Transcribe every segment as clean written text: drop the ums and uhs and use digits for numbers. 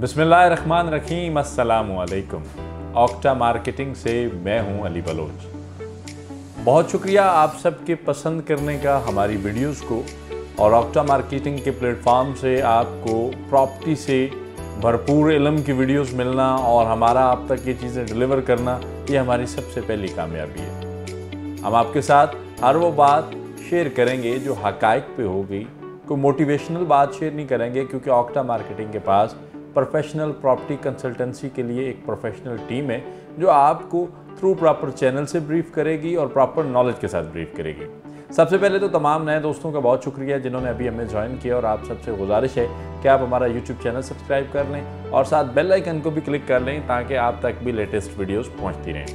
बिस्मिल्लाहिर्रहमानिर्रहीम, अस्सलामुअलैकुम। Octa marketing से मैं हूं अली बलोच। बहुत शुक्रिया आप सबके पसंद करने का हमारी वीडियोस को, और ऑक्टा मार्केटिंग के प्लेटफॉर्म से आपको प्रॉपर्टी से भरपूर इल्म की वीडियोस मिलना और हमारा आप तक ये चीज़ें डिलीवर करना, ये हमारी सबसे पहली कामयाबी है। हम आपके साथ हर वो बात शेयर करेंगे जो हकायक पे होगी, कोई मोटिवेशनल बात शेयर नहीं करेंगे, क्योंकि ऑक्टा मार्केटिंग के पास प्रोफेशनल प्रॉपर्टी कंसल्टेंसी के लिए एक प्रोफेशनल टीम है जो आपको थ्रू प्रॉपर चैनल से ब्रीफ करेगी और प्रॉपर नॉलेज के साथ ब्रीफ करेगी। सबसे पहले तो तमाम नए दोस्तों का बहुत शुक्रिया जिन्होंने अभी हमें ज्वाइन किया, और आप सबसे गुजारिश है कि आप हमारा यूट्यूब चैनल सब्सक्राइब कर लें और साथ बेल आइकन को भी क्लिक कर लें ताकि आप तक भी लेटेस्ट वीडियोज़ पहुँचती रहें।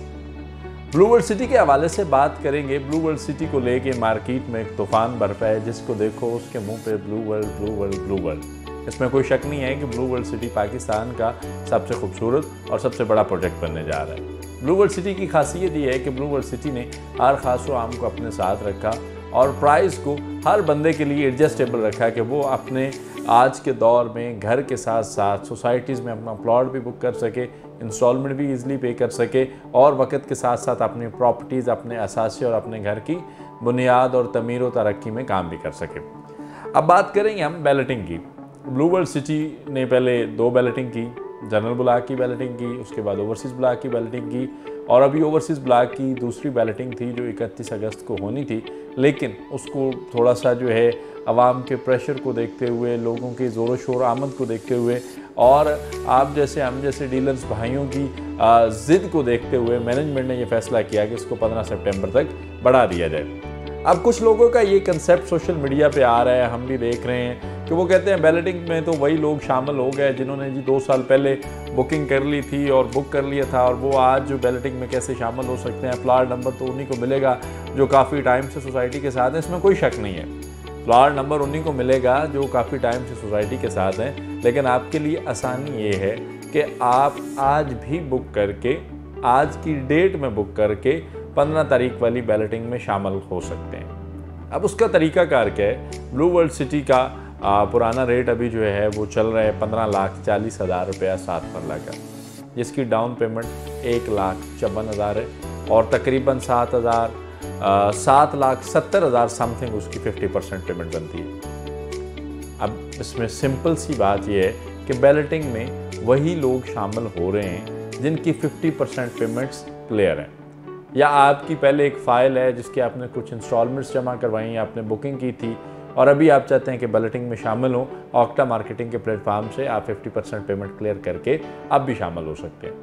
ब्लू वर्ल्ड सिटी के हवाले से बात करेंगे। ब्लू वर्ल्ड सिटी को लेके मार्केट में एक तूफान बरपा है, जिसको देखो उसके मुंह पे blue world blue world blue world. इसमें कोई शक नहीं है कि ब्लू वर्ल्ड सिटी पाकिस्तान का सबसे खूबसूरत और सबसे बड़ा प्रोजेक्ट बनने जा रहा है। ब्लू वर्ल्ड सिटी की खासियत ये है कि ब्लू वर्ल्ड सिटी ने हर खास व आम को अपने साथ रखा और प्राइस को हर बंदे के लिए एडजस्टेबल रखा कि वो अपने आज के दौर में घर के साथ साथ सोसाइटीज़ में अपना प्लॉट भी बुक कर सके, इंस्टॉलमेंट भी इजीली पे कर सके, और वक्त के साथ साथ अपनी प्रॉपर्टीज़, अपने असासे और अपने घर की बुनियाद और तमीर व तरक्की में काम भी कर सके। अब बात करेंगे हम बैलेटिंग की। ब्लू वर्ल्ड सिटी ने पहले दो बैलेटिंग की, जनरल ब्लॉक की बैलेटिंग की, उसके बाद ओवरसीज़ ब्लॉक की बैलेटिंग की, और अभी ओवरसीज़ ब्लॉक की दूसरी बैलेटिंग थी जो 31 अगस्त को होनी थी, लेकिन उसको थोड़ा सा जो है आवाम के प्रेशर को देखते हुए, लोगों के ज़ोर शोर आमद को देखते हुए, और आप जैसे हम जैसे डीलर्स भाइयों की ज़िद को देखते हुए मैनेजमेंट ने यह फैसला किया कि इसको 15 सितंबर तक बढ़ा दिया जाए। अब कुछ लोगों का ये कंसेप्ट सोशल मीडिया पे आ रहा है, हम भी देख रहे हैं कि वो कहते हैं बैलेटिंग में तो वही लोग शामिल हो गए जिन्होंने जी 2 साल पहले बुकिंग कर ली थी और बुक कर लिया था, और वो आज जो बैलेटिंग में कैसे शामिल हो सकते हैं। प्लाट नंबर तो उन्हीं को मिलेगा जो काफ़ी टाइम से सोसाइटी के साथ हैं, इसमें कोई शक नहीं है। प्लाट नंबर उन्हीं को मिलेगा जो काफ़ी टाइम से सोसाइटी के साथ हैं, लेकिन आपके लिए आसानी ये है कि आप आज भी बुक करके, आज की डेट में बुक करके 15 तारीख वाली बैलेटिंग में शामिल हो सकते हैं। अब उसका तरीकाकार क्या है? ब्लू वर्ल्ड सिटी का पुराना रेट अभी जो है वो चल रहा है 15,40,000 रुपया 7 मरला का, जिसकी डाउन पेमेंट 1,54,000 है और तकरीबन 7,70,000 समथिंग उसकी 50% पेमेंट बनती है। अब इसमें सिंपल सी बात यह है कि बैलेटिंग में वही लोग शामिल हो रहे हैं जिनकी 50% पेमेंट्स क्लियर हैं, या आपकी पहले एक फ़ाइल है जिसकी आपने कुछ इंस्टॉलमेंट्स जमा करवाई, आपने बुकिंग की थी और अभी आप चाहते हैं कि बैलेटिंग में शामिल हों। ऑक्टा मार्केटिंग के प्लेटफॉर्म से आप 50% पेमेंट क्लियर करके आप भी शामिल हो सकते हैं,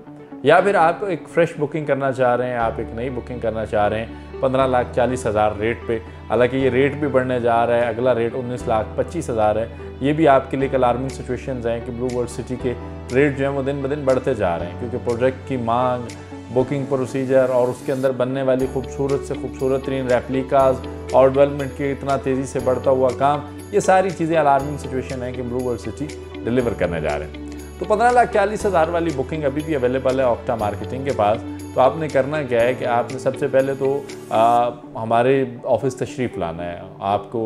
या फिर आप एक फ़्रेश बुकिंग करना चाह रहे हैं, आप एक नई बुकिंग करना चाह रहे हैं 15,40,000 रेट पे। हालांकि ये रेट भी बढ़ने जा रहा है, अगला रेट 19,25,000 है। ये भी आपके लिए अलार्मिंग सिचुएशंस हैं कि ब्लू वर्ल्ड सिटी के रेट जो हैं वो दिन ब दिन बढ़ते जा रहे हैं, क्योंकि प्रोजेक्ट की मांग, बुकिंग प्रोसीजर और उसके अंदर बनने वाली खूबसूरत से खूबसूरत तरीन रेप्लिकाज और डेवलपमेंट के इतना तेज़ी से बढ़ता हुआ काम, ये सारी चीज़ें अलार्मिंग सिचुएशन है कि ब्लू वर्ल्ड सिटी डिलीवर करने जा रहे हैं। तो 15,40,000 वाली बुकिंग अभी भी अवेलेबल है ऑक्टा मार्केटिंग के पास। तो आपने करना क्या है कि आपने सबसे पहले तो हमारे ऑफिस तशरीफ़ लाना है। आपको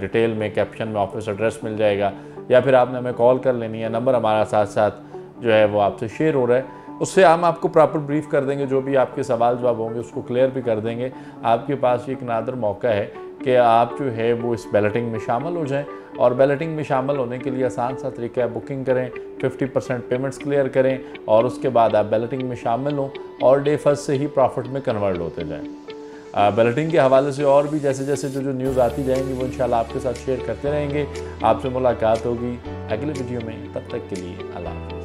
डिटेल में कैप्शन में ऑफिस एड्रेस मिल जाएगा, या फिर आपने हमें कॉल कर लेनी है, नंबर हमारा साथ साथ जो है वो आपसे शेयर हो रहा है, उससे हम आपको प्रॉपर ब्रीफ कर देंगे, जो भी आपके सवाल जवाब होंगे उसको क्लियर भी कर देंगे। आपके पास एक नादर मौका है कि आप जो है वो इस बैलेटिंग में शामिल हो जाएं, और बैलेटिंग में शामिल होने के लिए आसान सा तरीका है बुकिंग करें, 50% पेमेंट्स क्लियर करें, और उसके बाद आप बैलेटिंग में शामिल हों और डे फर्स्ट से ही प्रॉफिट में कन्वर्ट होते जाएं। बैलेटिंग के हवाले से और भी जैसे जैसे जो न्यूज़ आती जाएंगी वो इंशाल्लाह आपके साथ शेयर करते रहेंगे। आपसे मुलाकात होगी अगले वीडियो में, तब तक के लिए अल्लाह हाफ़िज़।